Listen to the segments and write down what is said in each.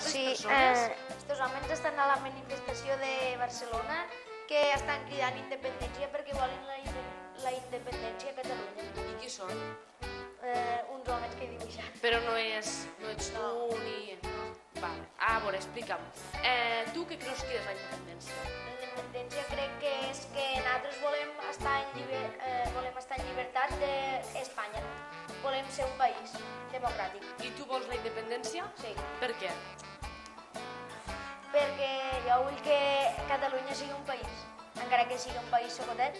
Sí, estos homes estan a la manifestació de Barcelona que estan cridant independència perquè volen la independència a Catalunya. I qui són? Uns homes que he dibuixat. Però no ets tu ni... Vale, a veure, explica'm. Tu què creus que és la independència? La independència crec que és que nosaltres volem estar en llibertat d'Espanya. Volem ser un país democràtic. I tu vols la independència? Sí. Per què? Perquè jo vull que Catalunya sigui un país, encara que sigui un país xocotet.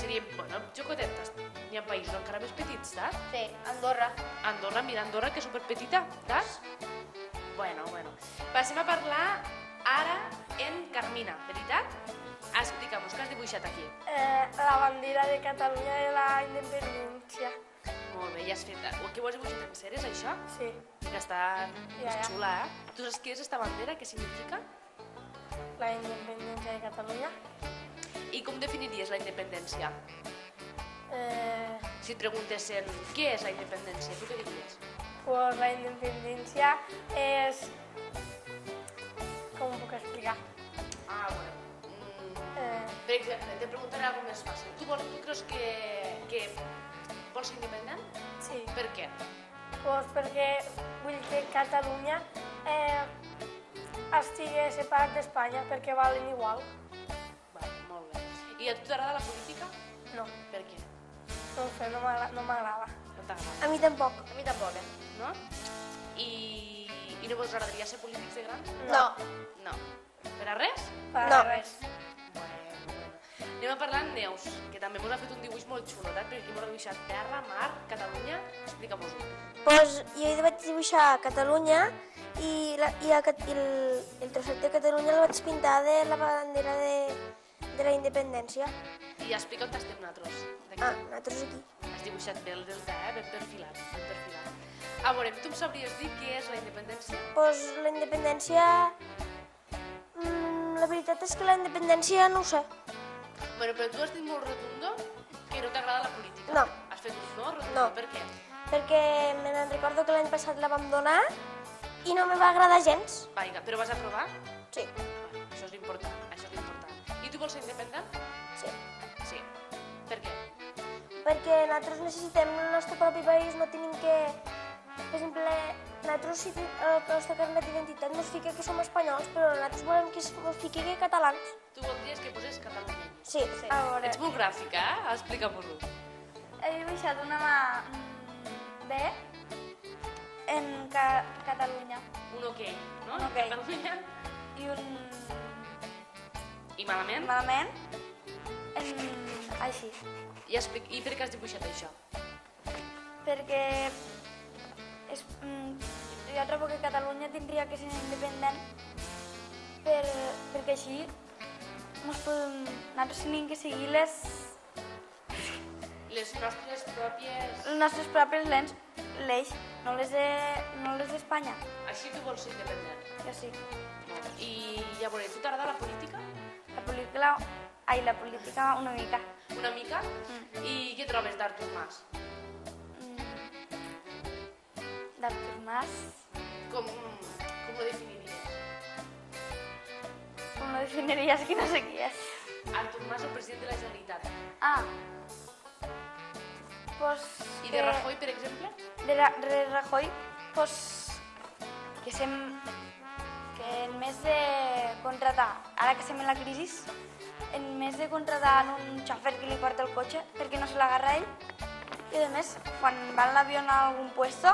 Seria, bueno, xocotet, hi ha països encara més petits, saps? Sí, Andorra. Andorra, mira, Andorra, que és superpetita, saps? Bueno. Passem a parlar ara en Carmina, veritat? Explica'm-nos, què has dibuixat aquí? La bandera de Catalunya i la independència. Molt bé, ja has fet. El que ho has dibuixat en sèries, això? Sí. Que està més xula, eh? Tu saps què és aquesta bandera? Què significa? La independència de Catalunya. I com definiries la independència? Si et preguntessin què és la independència, tu què diries? Pues la independència és... Com ho puc explicar? Ah, bueno. Per exemple, te preguntaré alguna cosa més fàcil. Tu creus que vols ser independent? Sí. Per què? Doncs perquè vull que Catalunya estigui separat d'Espanya perquè valen igual. Molt bé. I a tu t'agrada la política? No. Per què? No ho sé, no m'agrada. No t'agrada? A mi tampoc. A mi tampoc, eh? No? I no vos agradaria ser polítics de grans? No. Per a res? Per a res. Anem a parlar amb Neus, que també mos ha fet un dibuix molt xulo, perquè aquí mos ha dibuixat terra, mar, Catalunya... Explica-vos-ho. Doncs jo vaig dibuixar Catalunya i el trosset de Catalunya el vaig pintar de la bandera de la independència. I explica on estem nosaltres. Ah, nosaltres aquí. Has dibuixat bé el delta, eh? Ben perfilat, ben perfilat. A veure, tu em sabries dir què és la independència? Doncs la independència... La veritat és que la independència no ho sé. Bueno, però tu has dit molt rotundo que no t'agrada la política. No. Has fet un no rotundo, per què? Perquè me'n recordo que l'any passat la vam donar i no me va agradar gens. Vinga, però vas aprovar? Sí. Això és l'important, això és l'important. I tu vols ser independent? Sí. Sí. Per què? Perquè nosaltres necessitem el nostre propi país, no tenim que... Per exemple, nosaltres si el nostre carnet d'identitat mos fica que som espanyols, però nosaltres volem que mos fiqui que catalans. Tu voldries que posés Catalunya? Sí. Ets molt gràfica, eh? Explica-m'ho. He dibuixat una mà B en Catalunya. Un ok, no? Un ok. Catalunya. I un... I malament? Malament. Així. I per què has dibuixat això? Perquè... Jo trobo que Catalunya tindria que ser independent perquè així nosaltres hem de seguir les... Les nostres pròpies... Les nostres pròpies lleis, no les d'Espanya. Així tu vols ser independent? Jo sí. I a veure, tu t'agrada la política? La política una mica. Una mica? I què trobes d'Artur Mas? D'Artur Mas... Com ho definiries? Com ho definiries? Que no sé qui és. Artur Mas, el president de la Generalitat. Ah. Pues... I de Rajoy, per exemple? De Rajoy, pues... Que sem... Que en més de contratar... Ara que estem en la crisi, en més de contratar un xòfer que li porta el cotxe perquè no se l'agarra ell, i a més, quan va en l'avió a algun puesto,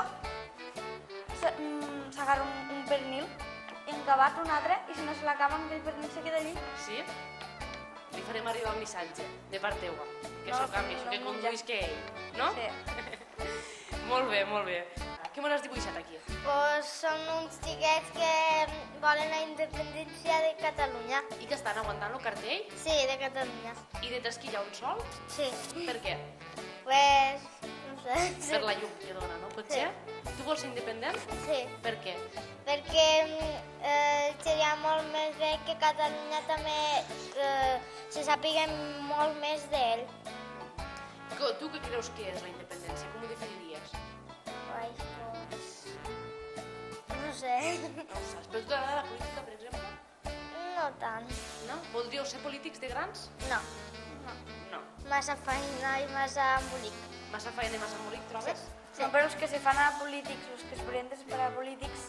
s'agarra un pernil, encabat un altre, i si no se l'acaba amb el pernil se queda allí. Sí? Li farem arribar un missatge, de part teua, que s'ho canvi, que conduís que ell, no? Sí. Molt bé. Què me n'has dibuixat aquí? Doncs són uns xiquets que volen la independència de Catalunya. I que estan aguantant el cartell? Sí, de Catalunya. I de tasquillar un sol? Sí. Per què? Pues... no sé. Per la llum que dona, no? Potser? Sí. Tu vols ser independent? Sí. Per què? Perquè seria molt més bé que Catalunya també se sàpiga molt més d'ell. Tu què creus que és la independència? Com ho definiries? Doncs... No sé. No ho saps, però tu t'agrada la política, per exemple? No tant. No? Voldríeu ser polítics de grans? No. No. Massa feina i massa embolic. Massa feina i massa embolic, trobes? Sí. No, però els que se fan a polítics, els que es presenten per a polítics,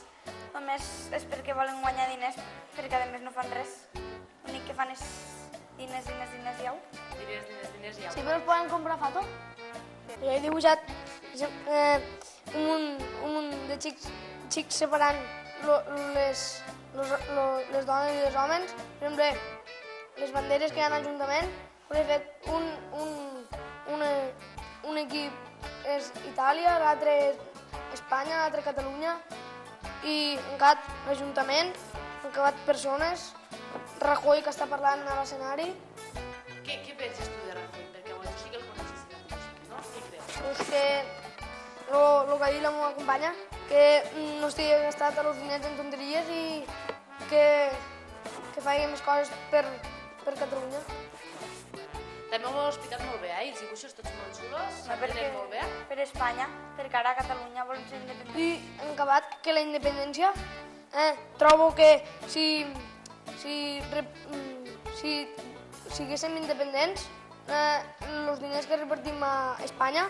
només és perquè volen guanyar diners, perquè a més no fan res. L'únic que fan és diners, diners, diners i au. Diners, diners, diners i au. Sí, però es poden comprar foto? Jo he dibuixat un munt de xics separant les dones i els homes. Per exemple, les banderes que hi ha a l'Ajuntament, he fet un equip és Itàlia, l'altre és Espanya, l'altre Catalunya, i han quedat l'Ajuntament, han quedat persones, Rajoy que està parlant a l'escenari. Què penses tu de Rajoy? Perquè bueno, sí que el coneixes i la música, no? Què creus? És que... el que ha dit la meva companya, que no estigui gastat els diners en tonteries i que faci més coses per Catalunya. També ho heu explicat molt bé, els dibuixos tots molt xulos, s'han fet molt bé. Per Espanya, perquè ara a Catalunya volen ser independents. I han acabat que la independència, trobo que si siguéssim independents, els diners que repartim a Espanya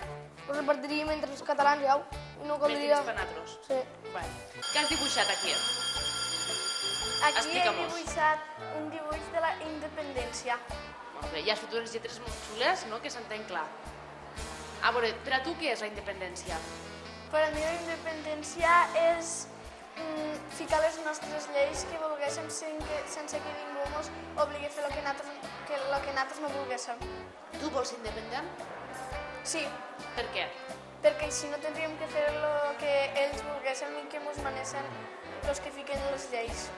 ho repartiríem entre els catalans, ja ho. Més diners per nosaltres. Sí. Què has dibuixat aquí? Aquí he dibuixat un dibuix de la independència. Molt bé, ja has fet unes lletres molt xules, no?, que s'entén clar. A veure, per a tu què és la independència? Per a mi la independència és ficar les nostres lleis que vulguéssim sense que ningú ens obligui a fer el que nosaltres no vulguéssim. Tu vols ser independent? Sí. Per què? Perquè així no tindríem que fer el que ells volguessin i que ens manessin els que fiquen les lleis.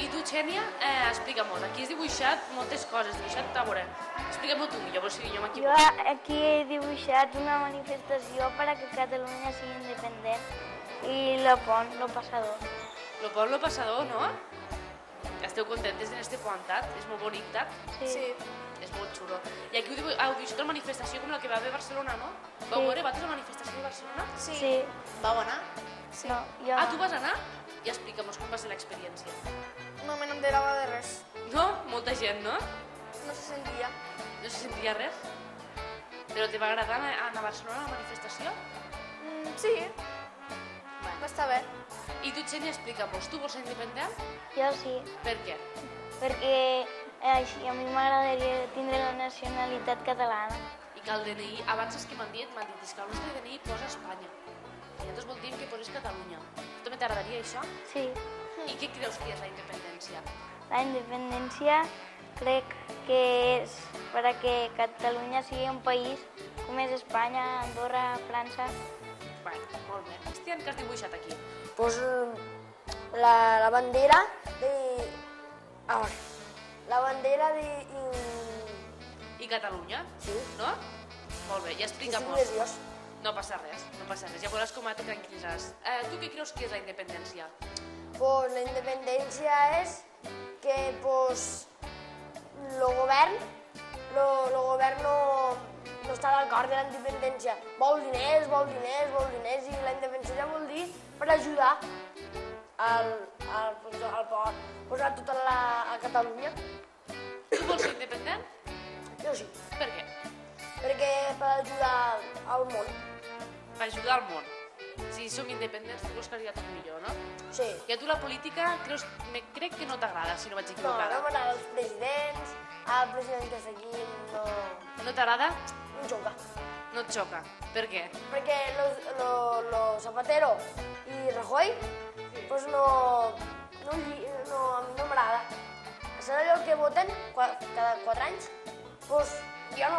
I tu, Xènia, explica-m'ho. Aquí has dibuixat moltes coses, a veure, explica-m'ho tu, millor, si jo m'equivoco. Jo aquí he dibuixat una manifestació perquè Catalunya sigui independent i el pont, el passador. El pont, el passador, no? Esteu contentes en aquest pontat? És molt bonic, tat? Sí. És molt xulo. I aquí heu dibuixat una manifestació com la que va haver a Barcelona, no? Vau veure, va tenir una manifestació a Barcelona? Sí. Vau anar? Sí. Ah, tu vas anar? I explica'm-nos com va ser l'experiència. No me n'enterava de res. No? Molta gent, no? No se sentia. No se sentia res? Però te va agradar anar a Barcelona a la manifestació? Sí. Va estar bé. I tu, Xenia, explica'm-nos, tu vols ser independent? Jo sí. Per què? Perquè a mi m'agradaria tindre la nacionalitat catalana. I que el DNI, abans és que m'han dit que el nostre DNI posa Espanya. I llavors vol dir que poses Catalunya. Tu també t'agradaria això? Sí. I què creus que és la independència? La independència crec que és perquè Catalunya sigui un país com és Espanya, Andorra, França... Molt bé. Cristian, què has dibuixat aquí? Doncs la bandera de... A veure... La bandera de... I Catalunya? Sí. No? Molt bé, ja explica'm-ho. Sí, nerviós. No passa res, no passa res. Ja veuràs com et tranquil·litzes. Tu què creus que és la independència? Doncs la independència és que, doncs... el govern no està d'acord amb la independència. Vol diners, i la independència vol dir per ajudar a tota la Catalunya. Tu vols ser independent? Jo sí. Per què? Perquè per ajudar al món. Per ajudar al món. Si som independents, tu vols que arribi tot millor, no? Sí. I a tu la política crec que no t'agrada, si no vaig equivocada. No, no m'agrada els presidents, el president que seguim, no... No t'agrada? No xoca. No et xoca. Per què? Perquè Zapatero i Rajoy no m'agrada. Són allò que voten cada 4 anys. Jo i ma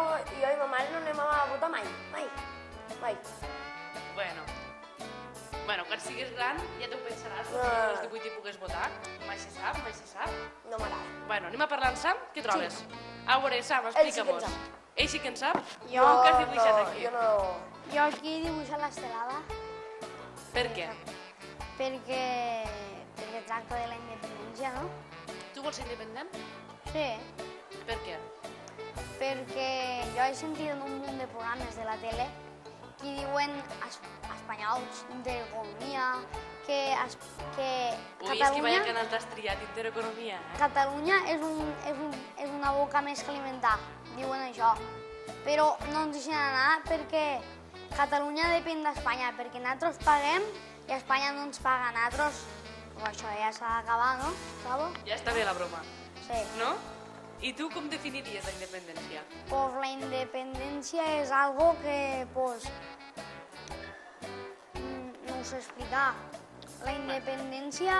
mare no anem a votar mai. Mai. Bueno, quan siguis gran ja t'ho pensaràs, perquè als 18 hi pugues votar. Mai se sap. No m'agrada. Bueno, anem a parlar amb Sam. Què trobes? A veure, Sam, explica'm-ho. Ell sí que en sap? Jo no. Jo aquí he dibuixat l'Estelada. Per què? Perquè tracta de la independència, no? Tu vols ser independent? Sí. Per què? Perquè jo he sentit en un munt de programes de la tele que diuen espanyols d'economia, Cataluña, es que vaya canal Intereconomia, eh? Catalunya és una boca més calenta, diuen això, però no ens deixen anar perquè Catalunya depèn d'Espanya, perquè nosaltres paguem i Espanya no ens paga a nosaltres. Però això ja s'ha d'acabar, no? Sabo? Ja està bé la broma. Sí. No? I tu com definiries la independència? Pues la independència és algo que, pues, no us sé explicar. La independència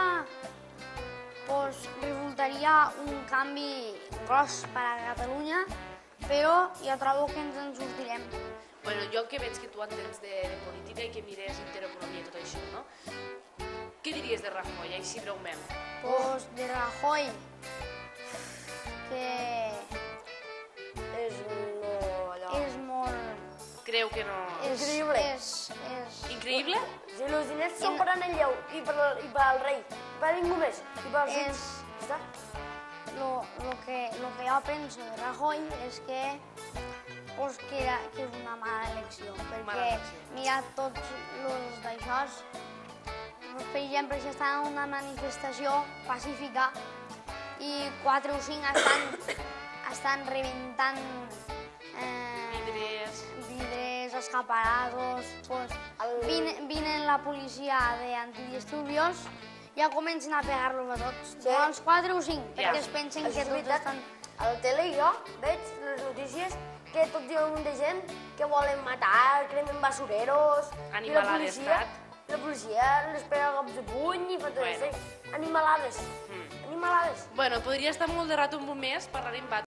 resultaria un canvi gros per a Catalunya, però jo trobo que ens en sortirem. Bueno, jo que veig que tu entens de política i que mires Intereconomia i tot això, no? Què diries de Rajoy, així breument? Doncs de Rajoy, que és molt... Creu que no... Increïble. Increïble? Si els diners són per a Manlleu i per al rei, per a ningú més, i per als ulls. Està? Lo que jo penso de Rajoy és que és una mala elecció, perquè mira tots els d'això, per exemple, si estan en una manifestació pacífica i 4 o 5 estan rebentant vidres, escaparados... Vinen la policia d'antidisturbios i ja comencen a pegar-los a tots. Doncs 4 o 5, perquè es pensen que tots estan... A la tele jo veig les notícies que tot hi ha un munt de gent que volen matar, cremen basureros... Animalada d'estat. La policia les pega cops de puny i fa tot això. Animalades. Bueno, podria estar molt de rato amb un mes parlant amb